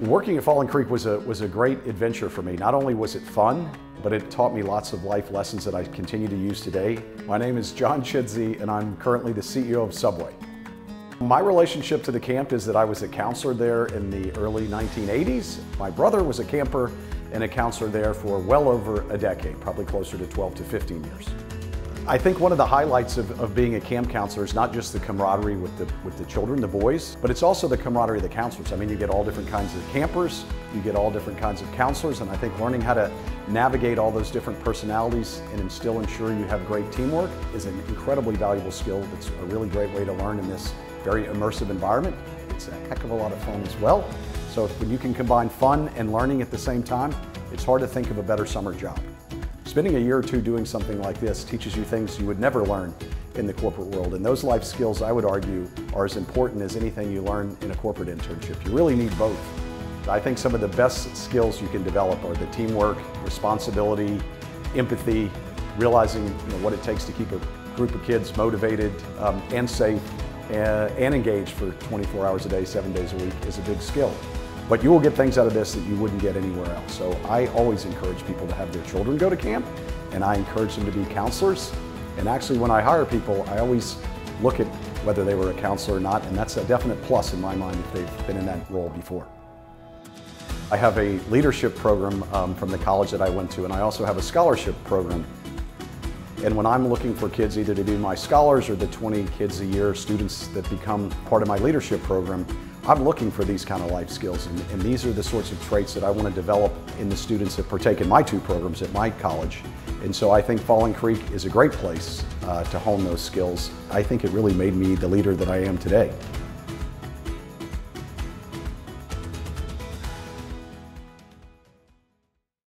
Working at Falling Creek was a great adventure for me. Not only was it fun, but it taught me lots of life lessons that I continue to use today. My name is John Chidsey, and I'm currently the CEO of Subway. My relationship to the camp is that I was a counselor there in the early 1980s. My brother was a camper and a counselor there for well over a decade, probably closer to 12 to 15 years. I think one of the highlights of being a camp counselor is not just the camaraderie with the children, the boys, but it's also the camaraderie of the counselors. I mean, you get all different kinds of campers, you get all different kinds of counselors, and I think learning how to navigate all those different personalities and still ensure you have great teamwork is an incredibly valuable skill. It's a really great way to learn in this very immersive environment. It's a heck of a lot of fun as well. So when you can combine fun and learning at the same time, it's hard to think of a better summer job. Spending a year or two doing something like this teaches you things you would never learn in the corporate world. And those life skills, I would argue, are as important as anything you learn in a corporate internship. You really need both. I think some of the best skills you can develop are the teamwork, responsibility, empathy, realizing what it takes to keep a group of kids motivated and safe and engaged for 24 hours a day, 7 days a week is a big skill. But you will get things out of this that you wouldn't get anywhere else. So I always encourage people to have their children go to camp, and I encourage them to be counselors. And actually, when I hire people, I always look at whether they were a counselor or not, and that's a definite plus in my mind if they've been in that role before. I have a leadership program from the college that I went to, and I also have a scholarship program. And when I'm looking for kids either to be my scholars or the 20 kids a year students that become part of my leadership program, I'm looking for these kind of life skills, and these are the sorts of traits that I want to develop in the students that partake in my two programs at my college. And so I think Falling Creek is a great place to hone those skills. I think it really made me the leader that I am today.